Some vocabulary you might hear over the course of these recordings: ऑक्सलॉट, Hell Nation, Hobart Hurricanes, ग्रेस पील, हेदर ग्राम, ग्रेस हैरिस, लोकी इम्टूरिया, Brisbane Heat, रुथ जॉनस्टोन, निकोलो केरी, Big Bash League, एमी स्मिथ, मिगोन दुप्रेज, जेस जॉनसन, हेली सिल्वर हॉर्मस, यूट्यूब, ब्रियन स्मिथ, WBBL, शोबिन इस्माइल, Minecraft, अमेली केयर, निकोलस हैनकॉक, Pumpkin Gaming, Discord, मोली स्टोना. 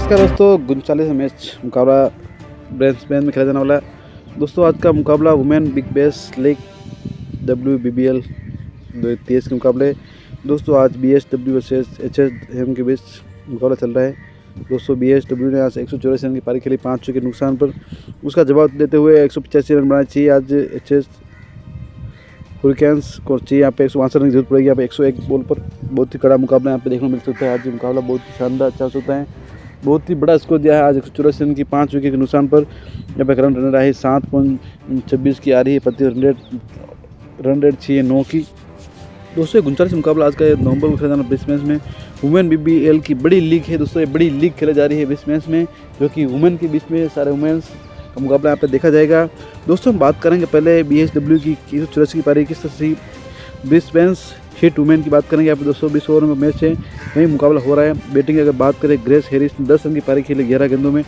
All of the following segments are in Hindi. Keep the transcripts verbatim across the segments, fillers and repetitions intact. नमस्कार दोस्तों, उनचालीस मैच मुकाबला ब्रिस्बेन में खेला जाने वाला है। दोस्तों आज का मुकाबला women big bash league W B B L दो हज़ार तेईस के मुकाबले दोस्तों आज B S W versus H S M के बीच मुकाबला चल रहा है। दोस्तों बी एस डब्ल्यू ने आज एक सौ चौरासी रन की पारी खेली पाँच सौ के नुकसान पर, उसका जवाब देते हुए एक सौ पचासी रन बनाना चाहिए आज एच एस हरिकेन्स को। चाहिए यहाँ पे एक सौ बासठ रन की जरूरत पड़ेगी। यहाँ पे एक सौ एक बॉल पर बहुत ही कड़ा मुकाबला यहाँ पे देखने को मिल सकता है। आज मुकाबला बहुत ही शानदार अच्छा होता है, बहुत ही बड़ा स्कोर दिया है आज एक सौ चौरासी रन की पाँच विकेट के नुकसान पर। यहाँ पे करंट रनर आई सात पॉइंट छब्बीस की आ रही है, प्रति रन रेट रन रेट चाहिए नौ की। दोस्तों उनचालीस मुकाबला आज का नवंबर को खेला जाना ब्रिस्बेन में। वुमेन बीबीएल की बड़ी लीग है दोस्तों, ये बड़ी लीग खेला जा रही है ब्रिस्बेन में, जो कि वुमेन के बीच में सारे वुमेन्स का मुकाबला यहाँ पे देखा जाएगा। दोस्तों हम बात करेंगे पहले बी एस डब्ल्यू की एक सौ चौरासी की पारी किस तरह से ब्रिस्बेन हीट वुमेन की बात करेंगे। यहाँ पे दोस्तों बीस ओवर में मैच है, नहीं मुकाबला हो रहा है। बैटिंग की अगर बात करें, ग्रेस हैरिस ने दस रन की पारी खेली ग्यारह गेंदों में,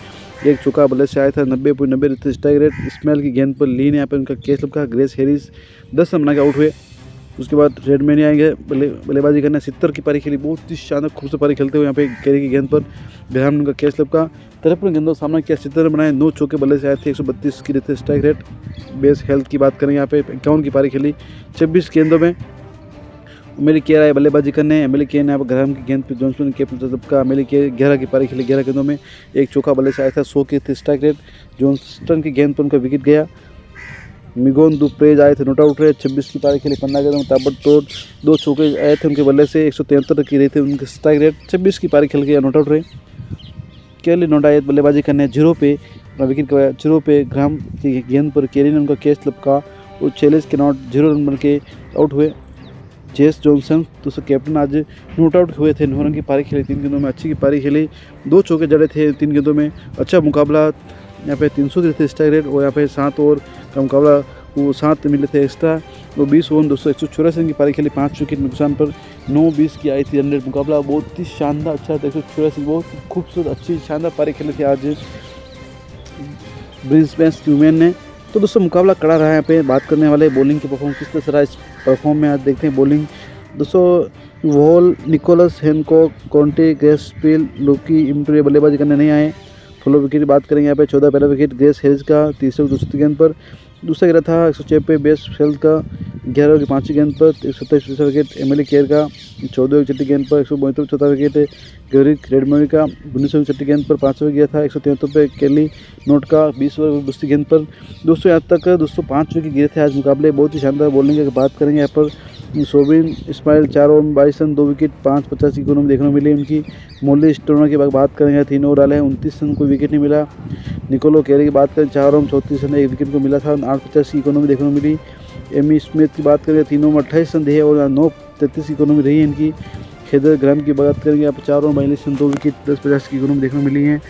एक चौका बल्ले से आया था। नब्बे पॉइंट नब्बे रहते स्ट्राइक रेट, स्मेल की गेंद पर ली ने यहाँ पे उनका कैच लपका। ग्रेस हैरिस दस रन बना के आउट हुए। उसके बाद रेडमैन ही आएंगे बल्ले बल्लेबाजी करने, सत्तर की पारी खेली, बहुत ही शानदार खूबसूरत पारी खेलते हुए यहाँ पे कैरी की गेंद पर ग्राम ने उनका कैच लपका। तिरपन गेंदों सामना किया, सत्तर रन बनाए, नौ चौके बल्ले से आए थे। एक सौ बत्तीस की रहते स्ट्राइक रेट। बेस हेल्थ की बात करें, यहाँ पे इक्यावन की पारी खेली छब्बीस गेंदों में। अमेली के आए बल्लेबाजी करने, अमेली के ने यहाँ पर ग्राम की गेंद पर जॉनसन ने कैप्टन सबका। अमेली के ग्यारह की पारी खेली ग्यारह गेंदों में, एक चौका बल्ले से आया था, सौ की रहते स्ट्राइक रेट। जॉनसन की गेंद पर उनका विकेट गया। मिगोन दुप्रेज आए थे नोट आउट रहे, छब्बीस की पारी खेली पन्ना गेंदों में ताबड़तोड़, दो चौके आए थे उनके बल्ले से। एक सौ तिहत्तर की रही थी उनके स्ट्राइक रेट, छब्बीस की पारी खेल के नोट आउट रहे। केली नोट आए बल्लेबाजी करने, जीरो पे विकेट गवाया, जीरो पे ग्राम की गेंद पर केली ने उनका कैच लपका और छियालीस के नॉट जीरो रन बन के आउट हुए। जेस जॉनसन दोस्तों कैप्टन आज नोट आउट हुए थे, नौ रन की पारी खेली तीन गेंदों में, अच्छी की पारी खेली, दो चौके जड़े थे तीन गेंदों में। अच्छा मुकाबला यहाँ पे तीन सौ के थे स्ट्राइक रेट, और यहाँ पे सात ओवर का मुकाबला वो सात मिले थे एक्स्ट्रा। वो बीस ओवर दोस्तों एक सौ चौरासी रन की पारी खेली पाँच विकेट नुकसान पर, नौ बीस की आई थी रन रेट। मुकाबला बहुत ही शानदार अच्छा था, एक सौ चौरासी बहुत खूबसूरत अच्छी शानदार पारी खेली थी आज ब्रिस्बेन वुमेन ने। तो दोस्तों मुकाबला कड़ा रहा है। यहाँ पे बात करने वाले बॉलिंग की परफॉर्म किस तरह से रहा इस परफॉर्म में आज देखते हैं। बॉलिंग दोस्तों Wall निकोलस हैनकॉक Conte Grace Peel लोकी इम्टूरिया बल्लेबाजी करने नहीं आए। फॉलो विकेट की बात करेंगे, यहाँ पे चौदह पहला विकेट ग्रेस हेज का, तीसरे दूसरी गेंद पर, दूसरा गिरा था एक सौ छः पे बेस हेल्थ का, ग्यारह की पाँचवीं गेंद पर एक सौ सत्ताईस तीसरा विकेट एमएलए केयर का, चौदह की छठी गेंद पर एक सौ बहत्तर चौथा विकेट गौरिक रेडमोनी का, उन्नीस की छठी गेंद पर पाँचवा गिरा था एक सौ तिहत्तर पे केली नोट का, बीस ओवर दूसरी गेंद पर। दोस्तों यहाँ तक दोस्तों पाँच विकेट गिरे थे आज मुकाबले, बहुत ही शानदार बॉलिंग की बात करेंगे। यहाँ पर शोबिन इस्माइल चार ओवर में बाईस रन दो विकेट पाँच पचास की इकोनॉमी देखने को मिली उनकी। मोली स्टोना की बात करेंगे, तीन ओवर डाले हैं उनतीस रन, कोई विकेट नहीं मिला। निकोलो कैरी की बात करें, चार ओवर में चौंतीस रन एक विकेट को मिला था, आठ पचास की इकोनॉमी देखने को मिली। एमी स्मिथ की बात करें, तीन ओवर में अट्ठाईस रन दिए और नौ तैंतीस की इकोनॉमी रही है इनकी। हेदर ग्राम की बात करेंगे, यहाँ पर चार ओवर बयालीस रन दो विकेट दस पचास की इकोनॉमी देखने को मिली है।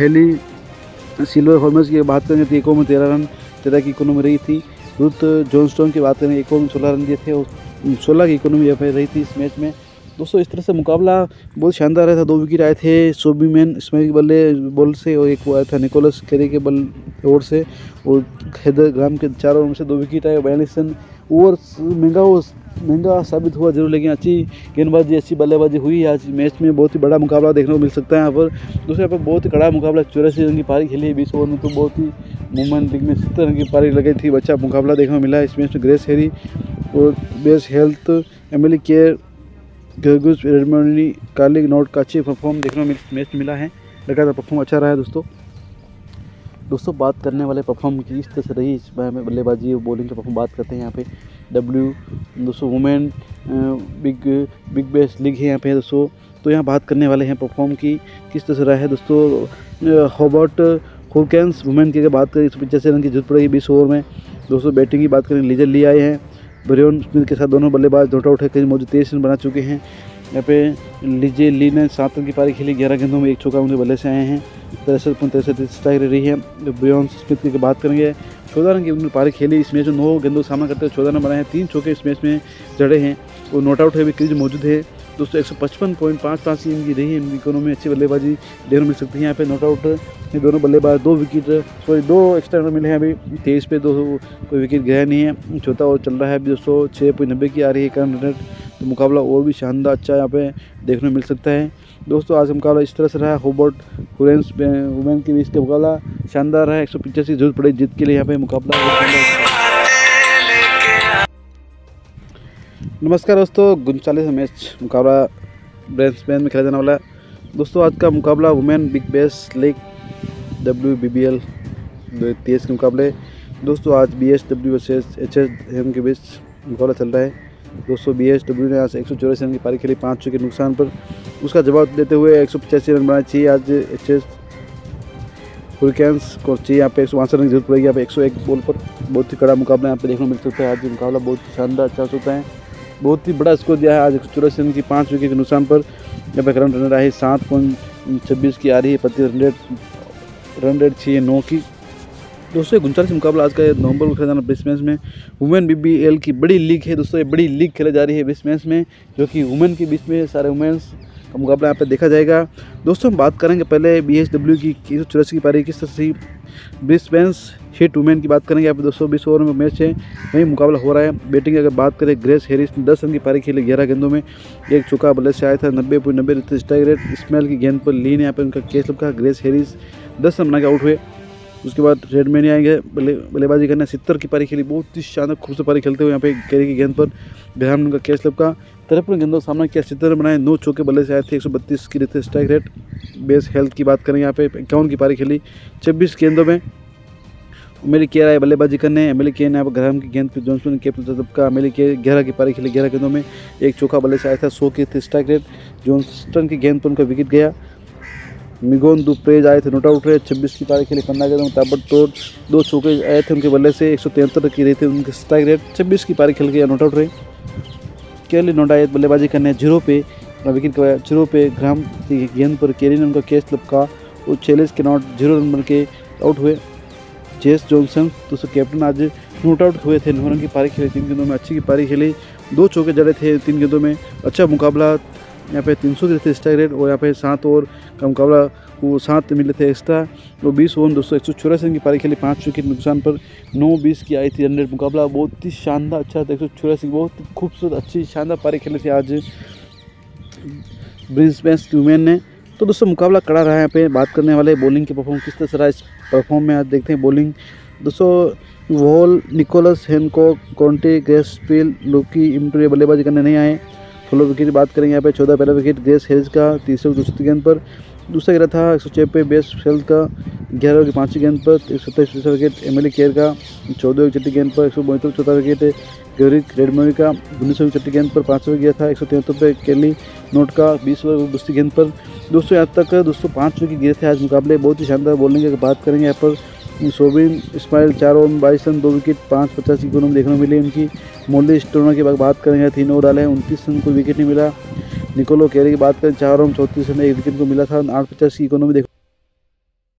हेली सिल्वर हॉर्मस की बात करेंगे, एक ओवर में तेरह रन तेरह की इकोनॉमी रही थी। रुथ जॉनस्टोन की बात करें, एक ओवर में सोलह रन दिए थे और सोलह की इकोनॉमी यहाँ पर रही थी इस मैच में। दोस्तों इस तरह से मुकाबला बहुत शानदार रहा था। दो विकेट आए थे शोबीमैन इस्माइल के बल्ले बॉल से और एक वो आया था निकोलस कैरी के बल ओवर से, और हैदर ग्राम के चार ओवर में से दो विकेट आए। बयालीस रन ओवर महंगा वो महंगा साबित हुआ जरूर, लेकिन अच्छी गेंदबाजी अच्छी बल्लेबाजी हुई आज मैच में। बहुत ही बड़ा मुकाबला देखने को मिल सकता है यहाँ पर। दोस्तों यहाँ पर बहुत ही कड़ा मुकाबला, चौरासी रन की पारी खेली है बीस ओवर में, तो बहुत ही वुमेन लीग में सत्तर रन की पारी लगी थी। अच्छा मुकाबला देखने को मिला इस मैच में। ग्रेस हैरी और बेस हेल्थ एमएलए केयर गरगुज रेडमोनी काली नोट का अच्छी परफॉर्म देखने में मैच मिला है, लगातार परफॉर्म अच्छा रहा है। दोस्तों दोस्तों बात करने वाले परफॉर्म की इस तरह से रही इस बारे में बल्लेबाजी और बॉलिंग की परफॉर्म बात करते हैं। यहाँ पे डब्ल्यू दोस्तों women big big bash league है यहाँ पे दोस्तों, तो यहाँ बात करने वाले हैं परफॉर्म की किस तरह से रहा है। दोस्तों हॉबर्ट हरिकेन्स वुमेन की अगर बात करें, एक सौ पचासी रन की जरूरत पड़ेगी बीस ओवर में। दोस्तों बैटिंग की बात करें, लीजर ली आए हैं, ब्रियन स्मिथ के साथ दोनों बल्लेबाज नोट आउट है, कई मौजूद तेईस रन बना चुके हैं। यहाँ पे लीजे ली ने सात रन की पारी खेली ग्यारह गेंदों में, एक चौका उनके बल्ले से आए हैं, तिरसठ पॉइंट तिरसठ स्ट्राइक रही है। ब्रियन स्मिथ की बात करेंगे, चौदह रन की उन्होंने पारी खेली इस मैच में, नौ गेंदों सामना करते हुए चौदह रन बनाए हैं, तीन चौके इस मैच में जड़े हैं और नोट आउट है भी क्रीज मौजूद है। दोस्तों एक सौ पचपन पॉइंट पाँच पाँच की इनकी रही है, इन विकेटों में अच्छी बल्लेबाजी देखने मिल सकती है। यहाँ पे नोट आउट ये दोनों बल्लेबाज दो विकेट सॉरी दो एक्स्ट्रा रन मिले हैं अभी तेईस पे, दो कोई विकेट गया नहीं है, चौथा ओवर चल रहा है अभी दोस्तों, छः पॉइंट नब्बे की आ रही है करंट रन रेट, तो मुकाबला और भी शानदार अच्छा यहाँ पे देखने मिल सकता है। दोस्तों आज मुकाबला इस तरह से रहा, होबार्ट हुरिकेन्स वुमेन के बीच का मुकाबला शानदार रहा। एक सौ पचासी जरूर पड़े जीत के लिए यहाँ पे मुकाबला। नमस्कार दोस्तों, उनचालीस मैच मुकाबला ब्रिस्बेन में खेला जाने वाला है। दोस्तों आज का मुकाबला women big bash league W B B L दो हज़ार तेईस के मुकाबले दोस्तों आज B S W versus H S M के बीच मुकाबला चल रहा है। दोस्तों बी एस डब्ल्यू ने आज एक सौ चौरासी रन की पारी खेली पाँच सौ के नुकसान पर, उसका जवाब देते हुए एक सौ पचासी रन बनाना चाहिए आज एच एस हुरिकेन्स को। चाहिए यहाँ पे एक सौ बासठ रन की जरूरत पड़ेगी यहाँ पे एक सौ एक बॉल पर। बहुत ही कड़ा मुकाबला यहाँ पे देखने को मिल सकता है। आज मुकाबला बहुत ही शानदार अच्छा होता है, बहुत ही बड़ा स्कोर दिया है आज एक सौ चौरासी रन की पाँच विकेट के नुकसान पर। यहाँ पे करंट रनर आई सात पॉइंट छब्बीस की आ रही है, प्रति रन रेट रन रेट चाहिए नौ की। दोस्तों उनचालीस मुकाबला आज का नवंबर को खेला जाना ब्रिस्बेन में। वुमेन बीबीएल की बड़ी लीग है दोस्तों, ये बड़ी लीग खेला जा रही है ब्रिस्बेन में, जो कि वुमेन के बीच में सारे वुमेन्स का मुकाबला यहाँ पे देखा जाएगा। दोस्तों हम बात करेंगे पहले बीएसडब्ल्यू की एक सौ चौरासी की पारी किस तरह से ब्रिस्बेन हीट वुमेन की बात करेंगे। यहाँ पे दोस्तों बीस ओवर में मैच है, वही मुकाबला हो रहा है। बैटिंग की अगर बात करें, ग्रेस हैरिस ने दस रन की पारी खेली ग्यारह गेंदों में, एक चौका बल्ले से आया था। नब्बे पॉइंट नब्बे स्ट्राइक रेट, इस्माइल की गेंद पर ली ने यहाँ पर उनका कैच लपका, ग्रेस हैरिस दस रन बना के आउट हुए। उसके बाद रेडमैन आएंगे बल्ले बल्लेबाजी करने, सत्तर की पारी खेली, बहुत ही शानदार खूबसूरत पारी खेलते हुए यहाँ पे कैरी की गेंद पर ग्राहम ने उनका कैच लपका। तिरपन गेंदों सामना किया, सत्तर बनाए, नौ चौके बल्ले से आए थे, एक सौ बत्तीस की रहते स्ट्राइक रेट। बेस हेल्थ की बात करें, यहाँ पे इक्यावन की पारी खेली छब्बीस गेंदों में। अमेली केयर आए बल्लेबाजी करने, अमेली केयर ने यहाँ पर ग्राहम की गेंद पर जॉनसन ने कैप्टन लपका। अमेली केयर ग्यारह की पारी खेली ग्यारह गेंदों में, एक चौका बल्ले से आया था, सौ की रहते स्ट्राइक रेट। जॉनसन की गेंद पर उनका विकेट गया। मिगोन दुप्रेज आए थे नोट आउट हुए, छब्बीस की पारी खेली पन्ना गेंदों में ताबड़तोड़, दो चौके आए थे उनके बल्ले से, एक सौ तिहत्तर की रही थी उनके स्ट्राइक रेट। छब्बीस की पारी खेल के नोट आउट रहे। केली नोट आए बल्लेबाजी करने, जीरो पे विकेट गवाया, जीरो पे ग्राम की गेंद पर केली ने उनका कैच लपका और छियालीस के नॉट जीरो रन बन के आउट हुए। जेस जॉनसन दोस्तों कैप्टन आज नोट आउट हुए थे, नौ रन की पारी खेली तीन गेंदों में, अच्छी की पारी खेली, दो चौके जड़े थे तीन गेंदों में। अच्छा मुकाबला यहाँ पे तीन सौ के थे स्ट्राइक रेट, और यहाँ पे सात ओवर का मुकाबला वो सात मिले थे एक्स्ट्रा। और बीस ओवर दोस्तों एक सौ चौरासी रन की पारी खेली पाँच विकेट नुकसान पर, नौ बीस की आई थी रन रेट। मुकाबला बहुत ही शानदार अच्छा था, एक सौ चौरासी बहुत खूबसूरत अच्छी शानदार पारी खेली थी आज ब्रिस्बेन वुमेन ने। तो दोस्तों मुकाबला कड़ा रहा है। यहाँ पे बात करने वाले बॉलिंग के परफॉर्म किस तरह से रहा इस परफॉर्म में, आज देखते हैं बॉलिंग। दोस्तों Wall निकोलस हैनकॉक Conte ग्रेस पील Lockie इम्टोरिया बल्लेबाजी करने नहीं आए। फॉलो विकेट की बात करेंगे, यहाँ पे चौदह पहला विकेट ग्रेस हेल्स का, तीसरे दूसरी गेंद पर, दूसरा गिरा था एक सौ छः पे बेस हेल्थ का, ग्यारह की पाँचवीं गेंद पर एक सौ सत्ताईस तीसरा विकेट एमएलए केयर का, चौदह की छठी गेंद पर एक सौ बहत्तर चौथा विकेट गौरिक रेडमोरी का, उन्नीस की छठी गेंद पर पाँचवा गिरा था एक सौ तिहत्तर पे केली नोट का, बीस ओवर दूसरी गेंद पर। दोस्तों यहाँ तक दोस्तों पाँच विकेट गिरे थे आज मुकाबले, बहुत ही शानदार बॉलिंग की बात करेंगे। यहाँ पर शोबिन इस्माइल चार ओवर में बाईस रन दो विकेट पाँच पचास की गोलों में देखने को मिली उनकी। मोली स्टोनर की बात करेंगे, तीन ओवर डाले उनतीस रन कोई विकेट नहीं मिला। निकोलो केरी की बात करें, चार ओवर में चौंतीस रन एक विकेट को मिला था, आठ पचास की इकोनॉमी देखो।